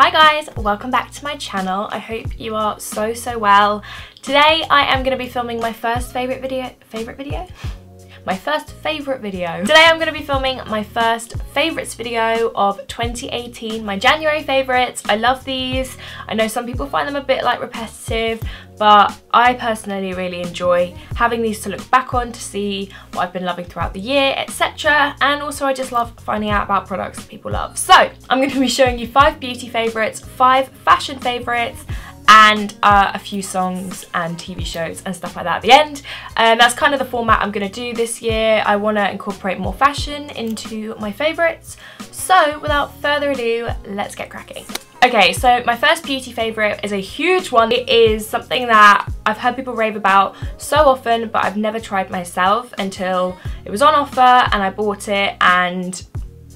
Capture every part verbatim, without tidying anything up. Hi guys, welcome back to my channel. I hope you are so so well. Today I am going to be filming my first favorite video favorite video my first favorite video today I'm going to be filming my first favorites video of twenty eighteen, my January favorites. I love these. I know some people find them a bit like repetitive, but I personally really enjoy having these to look back on to see what I've been loving throughout the year, et cetera. And also I just love finding out about products that people love. So I'm going to be showing you five beauty favourites, five fashion favourites, and uh, a few songs and T V shows and stuff like that at the end. And that's kind of the format I'm going to do this year. I want to incorporate more fashion into my favourites. So without further ado, let's get cracking. Okay, so my first beauty favourite is a huge one. It is something that I've heard people rave about so often, but I've never tried myself until it was on offer and I bought it, and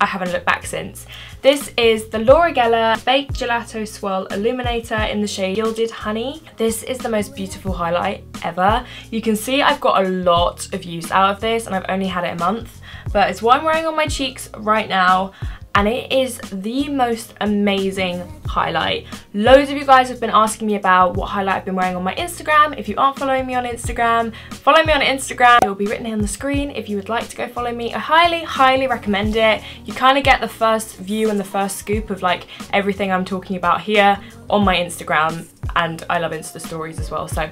I haven't looked back since. This is the Laura Geller Baked Gelato Swirl Illuminator in the shade Gilded Honey. This is the most beautiful highlight ever. You can see I've got a lot of use out of this and I've only had it a month, but it's what I'm wearing on my cheeks right now, and it is the most amazing highlight. Loads of you guys have been asking me about what highlight I've been wearing on my Instagram. If you aren't following me on Instagram, follow me on Instagram. It will be written here on the screen if you would like to go follow me. I highly, highly recommend it. You kind of get the first view and the first scoop of like everything I'm talking about here on my Instagram, and I love Insta stories as well, so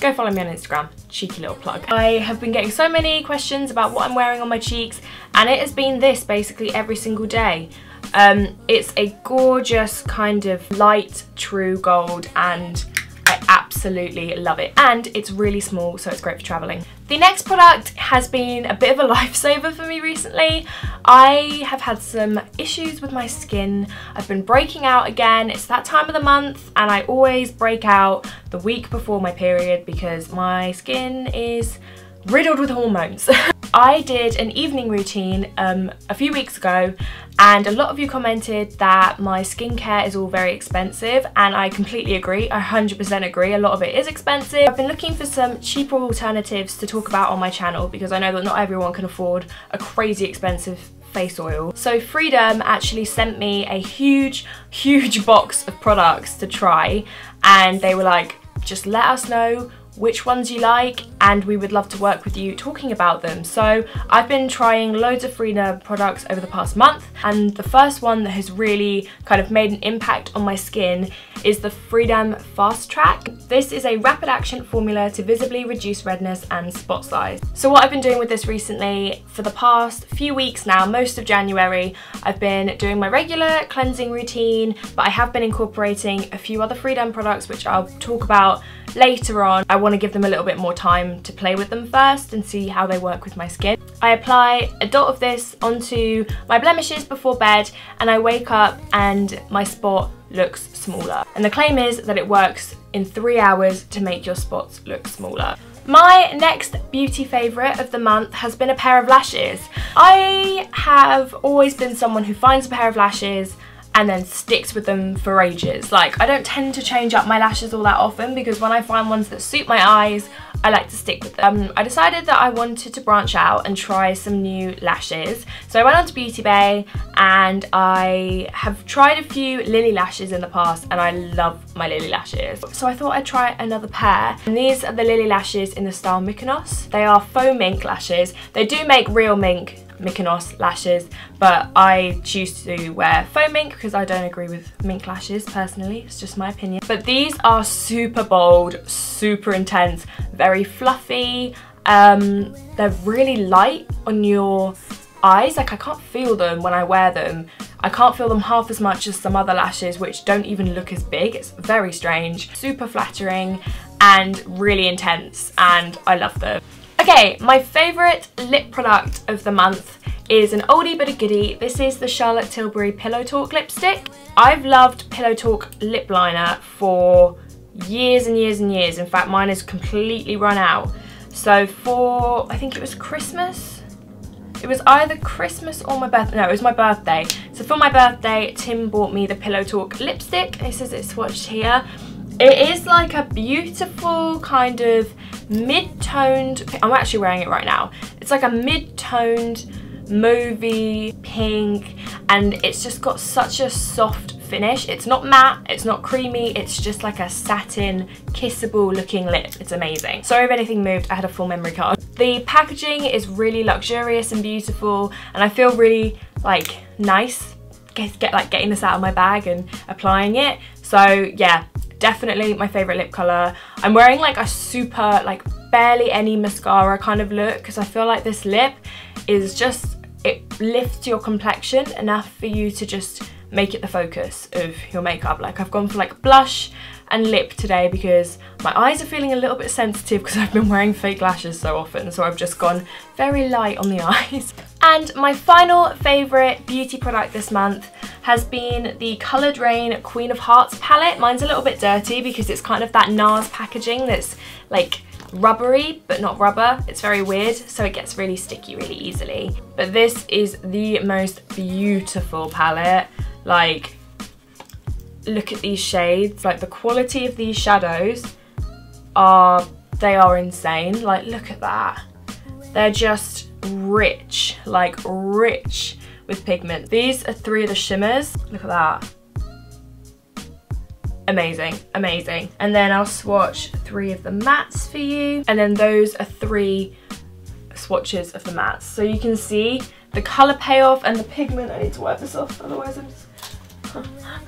go follow me on Instagram. Cheeky little plug. I have been getting so many questions about what I'm wearing on my cheeks, and it has been this basically every single day. Um, it's a gorgeous kind of light true gold, and I absolutely love it. And it's really small, so it's great for traveling. The next product has been a bit of a lifesaver for me recently. I have had some issues with my skin. I've been breaking out again. It's that time of the month, and I always break out the week before my period because my skin is riddled with hormones. I did an evening routine um, a few weeks ago, and a lot of you commented that my skincare is all very expensive, and I completely agree. I one hundred percent agree. A lot of it is expensive. I've been looking for some cheaper alternatives to talk about on my channel because I know that not everyone can afford a crazy expensive face oil. So Freederm actually sent me a huge, huge box of products to try, and they were like, just let us know which ones you like, and we would love to work with you talking about them. So I've been trying loads of Freederm products over the past month, and the first one that has really kind of made an impact on my skin is the Freedom Fast Track. This is a rapid action formula to visibly reduce redness and spot size. So what I've been doing with this recently, for the past few weeks now, most of January, I've been doing my regular cleansing routine, but I have been incorporating a few other Freederm products which I'll talk about later on. I want to give them a little bit more time to play with them first and see how they work with my skin. I apply a dot of this onto my blemishes before bed, and I wake up and my spot looks smaller. And the claim is that it works in three hours to make your spots look smaller. My next beauty favourite of the month has been a pair of lashes. I have always been someone who finds a pair of lashes and then sticks with them for ages. Like, I don't tend to change up my lashes all that often because when I find ones that suit my eyes, I like to stick with them. Um, I decided that I wanted to branch out and try some new lashes. So I went on to Beauty Bay, and I have tried a few Lily lashes in the past, and I love my Lily lashes. So I thought I'd try another pair. And these are the Lily lashes in the style Mykonos. They are faux mink lashes. They do make real mink Mykonos lashes, but I choose to wear faux mink because I don't agree with mink lashes personally. It's just my opinion. But these are super bold, super intense, very fluffy. Um, they're really light on your eyes. Like, I can't feel them when I wear them. I can't feel them half as much as some other lashes which don't even look as big. It's very strange. Super flattering and really intense, and I love them. Okay, my favourite lip product of the month is an oldie but a goodie. This is the Charlotte Tilbury Pillow Talk lipstick. I've loved Pillow Talk lip liner for years and years and years. In fact, mine is completely run out. So for, I think it was Christmas? It was either Christmas or my birthday. No, it was my birthday. So for my birthday, Tim bought me the Pillow Talk lipstick. He says it's swatched here. It is like a beautiful kind of mid-toned, I'm actually wearing it right now. It's like a mid-toned, mauvey pink, and it's just got such a soft finish. It's not matte, it's not creamy, it's just like a satin, kissable looking lip. It's amazing. Sorry if anything moved, I had a full memory card. The packaging is really luxurious and beautiful, and I feel really like nice get, get like getting this out of my bag and applying it. So yeah, definitely my favorite lip color. I'm wearing like a super like barely any mascara kind of look because I feel like this lip is just, it lifts your complexion enough for you to just make it the focus of your makeup. Like I've gone for like blush and lip today because my eyes are feeling a little bit sensitive because I've been wearing fake lashes so often, so I've just gone very light on the eyes. And my final favourite beauty product this month has been the Coloured Raine Queen of Hearts palette. Mine's a little bit dirty because it's kind of that NARS packaging that's like rubbery but not rubber. It's very weird, so it gets really sticky really easily. But this is the most beautiful palette. Like, look at these shades. Like, the quality of these shadows are, they are insane. Like, look at that. They're just rich, like rich with pigment. These are three of the shimmers. Look at that. Amazing, amazing. And then I'll swatch three of the mattes for you. And then those are three swatches of the mattes. So you can see the colour payoff and the pigment. I need to wipe this off, otherwise I'm just...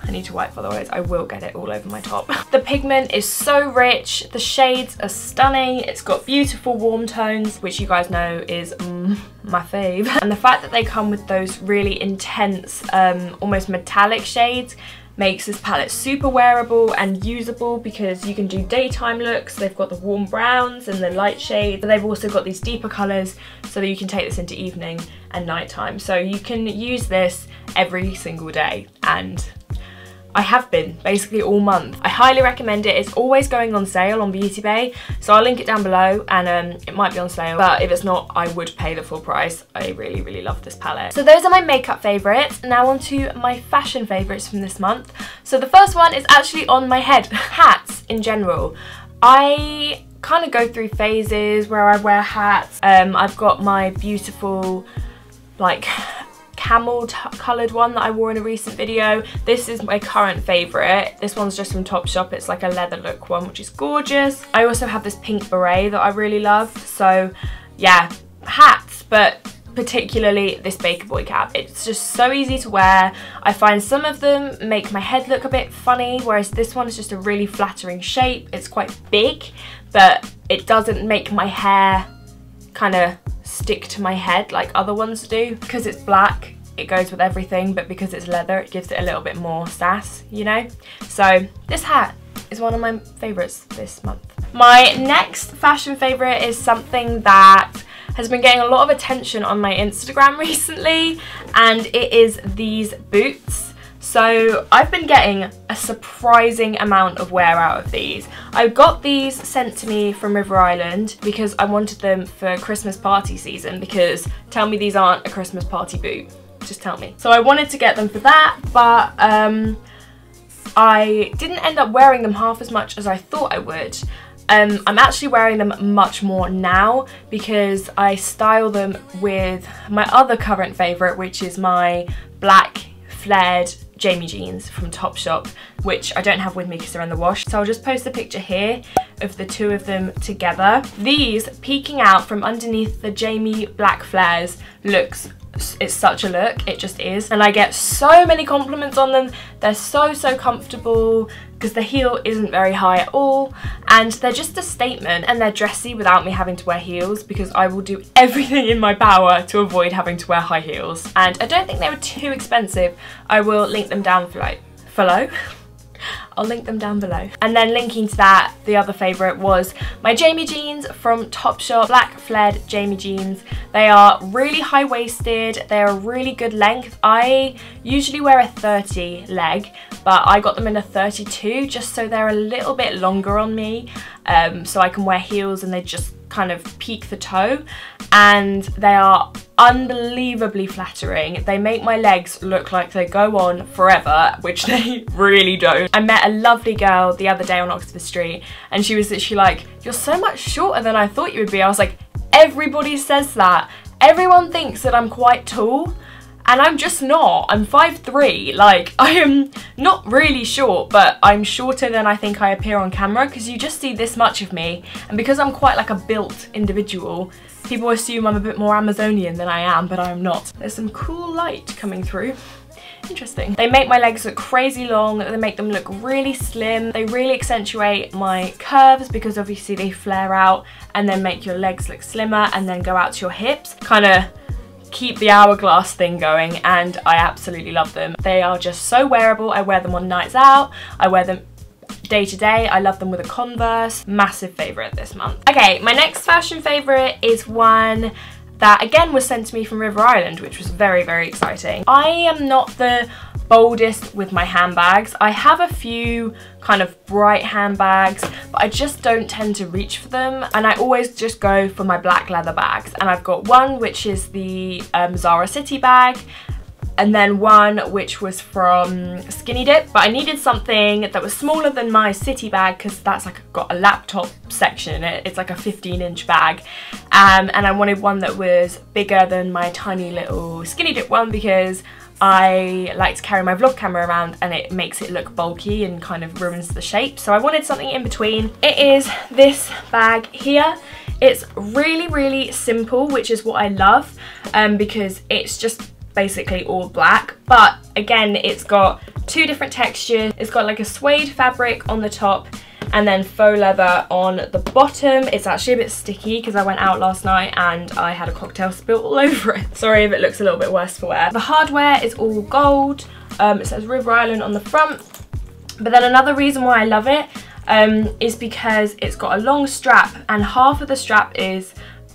I need to wipe, otherwise I will get it all over my top. The pigment is so rich, the shades are stunning, it's got beautiful warm tones, which you guys know is mm, my fave. And the fact that they come with those really intense, um, almost metallic shades makes this palette super wearable and usable because you can do daytime looks. They've got the warm browns and the light shades, but they've also got these deeper colours so that you can take this into evening and nighttime. So you can use this every single day, and I have been basically all month. I highly recommend it. It's always going on sale on Beauty Bay, so I'll link it down below, and um, it might be on sale, but if it's not, I would pay the full price. I really, really love this palette. So those are my makeup favourites. Now on to my fashion favourites from this month. So the first one is actually on my head. Hats in general. I kind of go through phases where I wear hats. Um, I've got my beautiful, like, camel coloured one that I wore in a recent video. This is my current favourite. This one's just from Topshop. It's like a leather look one, which is gorgeous. I also have this pink beret that I really love. So yeah, hats, but particularly this Baker Boy cap. It's just so easy to wear. I find some of them make my head look a bit funny, whereas this one is just a really flattering shape. It's quite big, but it doesn't make my hair kind of stick to my head like other ones do. Because it's black, it goes with everything, but because it's leather, it gives it a little bit more sass, you know? So this hat is one of my favourites this month. My next fashion favourite is something that has been getting a lot of attention on my Instagram recently, and it is these boots. So I've been getting a surprising amount of wear out of these. I got these sent to me from River Island because I wanted them for Christmas party season, because tell me these aren't a Christmas party boot. Just tell me. So I wanted to get them for that, but um, I didn't end up wearing them half as much as I thought I would. Um, I'm actually wearing them much more now because I style them with my other current favourite, which is my black flared Jamie jeans from Topshop, which I don't have with me because they're in the wash. So I'll just post the picture here of the two of them together. These peeking out from underneath the Jamie black flares looks, it's such a look, it just is. And I get so many compliments on them. They're so, so comfortable because the heel isn't very high at all. And they're just a statement, and they're dressy without me having to wear heels because I will do everything in my power to avoid having to wear high heels. And I don't think they were too expensive. I will link them down below. Below? I'll link them down below. And then linking to that, the other favourite was my Jamie jeans from Topshop, black flared Jamie jeans. They are really high-waisted, they're a really good length. I usually wear a thirty leg, but I got them in a thirty-two just so they're a little bit longer on me, um, so I can wear heels and they just kind of peak the toe. And they are unbelievably flattering. They make my legs look like they go on forever, which they really don't. I met a lovely girl the other day on Oxford Street, and she was literally like, "You're so much shorter than I thought you would be." I was like, everybody says that. Everyone thinks that I'm quite tall, And I'm just not. I'm five three, like I am not really short, but I'm shorter than I think I appear on camera, because you just see this much of me, and because I'm quite like a built individual, people assume I'm a bit more Amazonian than I am, but I'm not. There's some cool light coming through. Interesting. They make my legs look crazy long, they make them look really slim, they really accentuate my curves because obviously they flare out and then make your legs look slimmer and then go out to your hips. Kind of keep the hourglass thing going, and I absolutely love them. They are just so wearable. I wear them on nights out, I wear them day to day, I love them with a Converse. Massive favourite this month. Okay, my next fashion favourite is one that again was sent to me from River Island, which was very, very exciting. I am not the boldest with my handbags. I have a few kind of bright handbags, but I just don't tend to reach for them, and I always just go for my black leather bags. And I've got one which is the um, Zara City bag, and then one which was from Skinny Dip, but I needed something that was smaller than my city bag because that's like got a laptop section in it. It's like a fifteen inch bag, um, and I wanted one that was bigger than my tiny little Skinny Dip one because I like to carry my vlog camera around and it makes it look bulky and kind of ruins the shape. So I wanted something in between. It is this bag here. It's really, really simple, which is what I love, um, because it's just basically all black, but again it's got two different textures. It's got like a suede fabric on the top and then faux leather on the bottom. It's actually a bit sticky because I went out last night and I had a cocktail spill all over it. Sorry if it looks a little bit worse for wear. The hardware is all gold. Um, it says River Island on the front, but then another reason why I love it um, is because it's got a long strap, and half of the strap is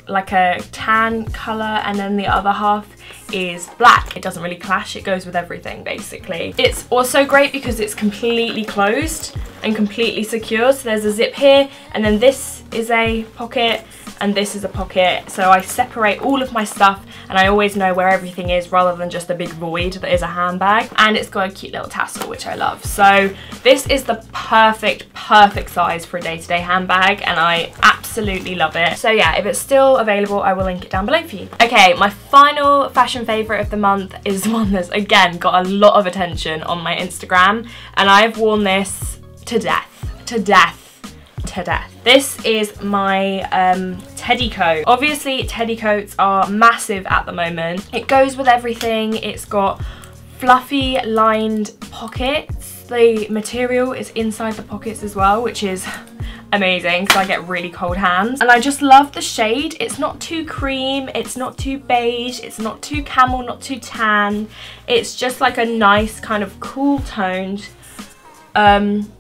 like a tan colour and then the other half is black. It doesn't really clash, it goes with everything basically. It's also great because it's completely closed and completely secure, so there's a zip here and then this is a pocket and this is a pocket, so I separate all of my stuff and I always know where everything is rather than just a big void that is a handbag. And it's got a cute little tassel, which I love. So this is the perfect, perfect size for a day-to-day handbag, and I absolutely love it. So yeah, if it's still available, I will link it down below for you. Okay, my final fashion favourite of the month is one that's again got a lot of attention on my Instagram, and I've worn this to death, to death. to death. This is my um, teddy coat. Obviously teddy coats are massive at the moment. It goes with everything. It's got fluffy lined pockets. The material is inside the pockets as well, which is amazing because I get really cold hands. And I just love the shade. It's not too cream, it's not too beige, it's not too camel, not too tan. It's just like a nice kind of cool toned um,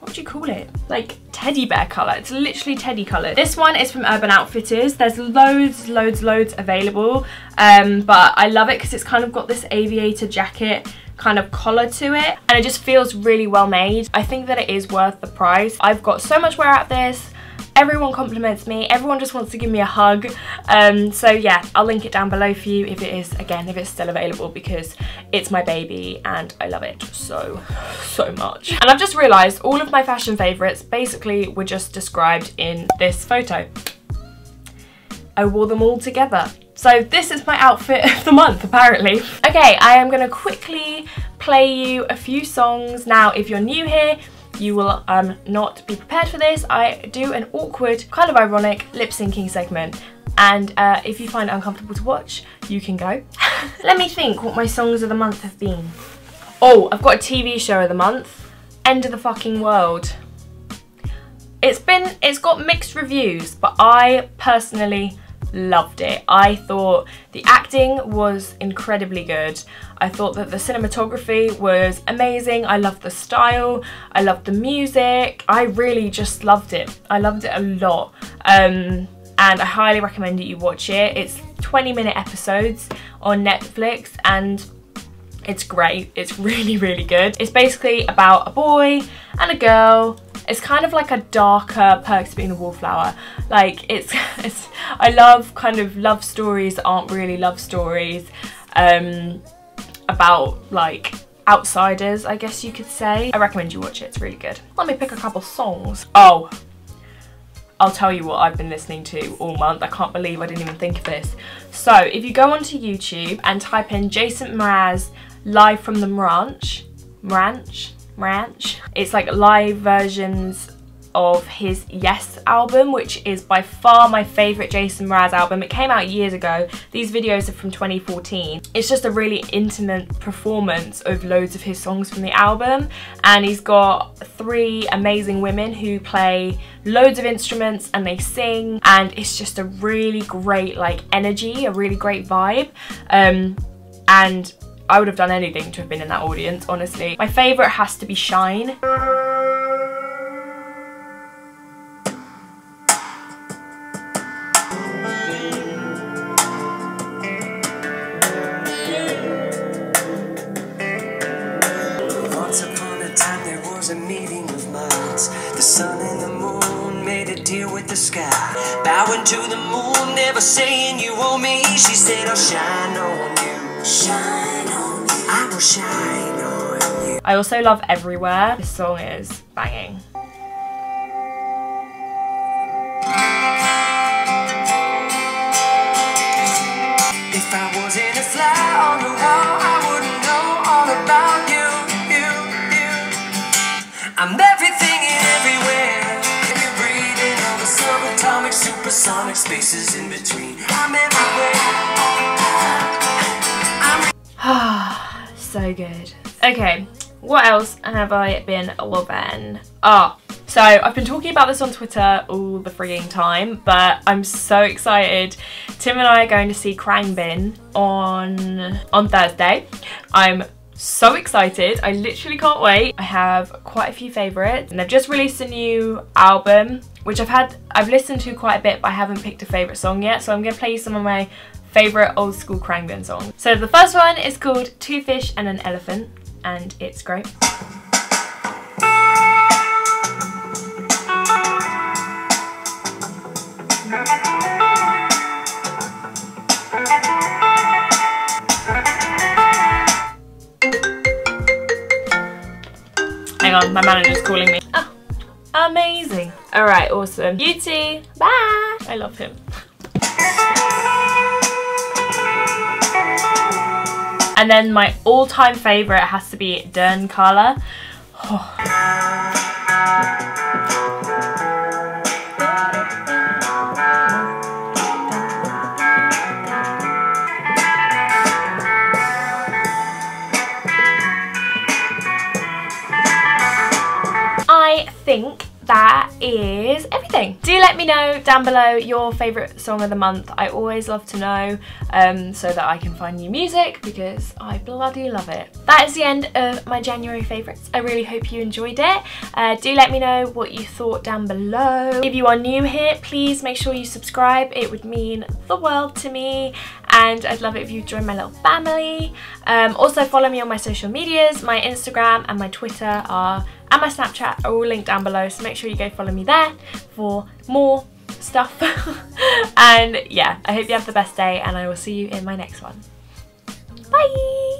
what would you call it? Like teddy bear colour. It's literally teddy coloured. This one is from Urban Outfitters. There's loads, loads, loads available, um, but I love it because it's kind of got this aviator jacket kind of collar to it, and it just feels really well made. I think that it is worth the price. I've got so much wear out of this. Everyone compliments me, everyone just wants to give me a hug, um, so yeah, I'll link it down below for you if it is, again, if it's still available, because it's my baby and I love it so, so much. And I've just realised all of my fashion favourites basically were just described in this photo. I wore them all together. So this is my outfit of the month, apparently. Okay, I am going to quickly play you a few songs. Now, if you're new here, you will um, not be prepared for this. I do an awkward, kind of ironic lip syncing segment, and uh, if you find it uncomfortable to watch, you can go. Let me think what my songs of the month have been. Oh, I've got a T V show of the month, End of the Fucking World. It's been, it's got mixed reviews, but I personally loved it. I thought the acting was incredibly good. I thought that the cinematography was amazing. I loved the style. I loved the music. I really just loved it. I loved it a lot. Um, and I highly recommend that you watch it. It's twenty minute episodes on Netflix and it's great. It's really, really good. It's basically about a boy and a girl. It's kind of like a darker Perks of Being a Wallflower. Like it's, it's, I love kind of love stories that aren't really love stories, um, about like outsiders, I guess you could say. I recommend you watch it, it's really good. Let me pick a couple songs. Oh, I'll tell you what I've been listening to all month. I can't believe I didn't even think of this. So if you go onto YouTube and type in Jason Mraz live from the ranch, ranch, ranch. It's like live versions of his Yes album, which is by far my favourite Jason Mraz album. It came out years ago. These videos are from twenty fourteen. It's just a really intimate performance of loads of his songs from the album, and he's got three amazing women who play loads of instruments and they sing, and it's just a really great like energy, a really great vibe, um, and I would have done anything to have been in that audience, honestly. My favourite has to be Shine. To the moon, never saying you owe me. She said, I'll shine on you. Shine on you. I will shine on you. I also love Everywhere. This song is banging. If I wasn't a fly on the wall, I wouldn't know all about you. you, you. I'm everything and everywhere. Subatomic, supersonic spaces in between. I'm everywhere. Ah, so good. Okay, what else have I been loving? Ah, oh, so I've been talking about this on Twitter all the frigging time, but I'm so excited. Tim and I are going to see Khruangbin on on Thursday. I'm so excited. I literally can't wait. I have quite a few favourites, and they've just released a new album which I've had I've listened to quite a bit, but I haven't picked a favourite song yet, so I'm going to play you some of my favourite old school Khruangbin songs. So the first one is called Two Fish and an Elephant, and it's great. Hang on, my manager's calling me. Oh, amazing. All right, awesome. You too. Bye. I love him. And then my all-time favourite has to be Dern Carla. Oh. I think that is everything. Do let me know down below your favourite song of the month. I always love to know, um, so that I can find new music, because I bloody love it. That is the end of my January favourites. I really hope you enjoyed it. Uh, do let me know what you thought down below. If you are new here, please make sure you subscribe. It would mean the world to me, and I'd love it if you joined my little family. Um, also follow me on my social medias. My Instagram and my Twitter are and my Snapchat are all linked down below, so make sure you go follow me there for more stuff. And yeah, I hope you have the best day, and I will see you in my next one. Bye!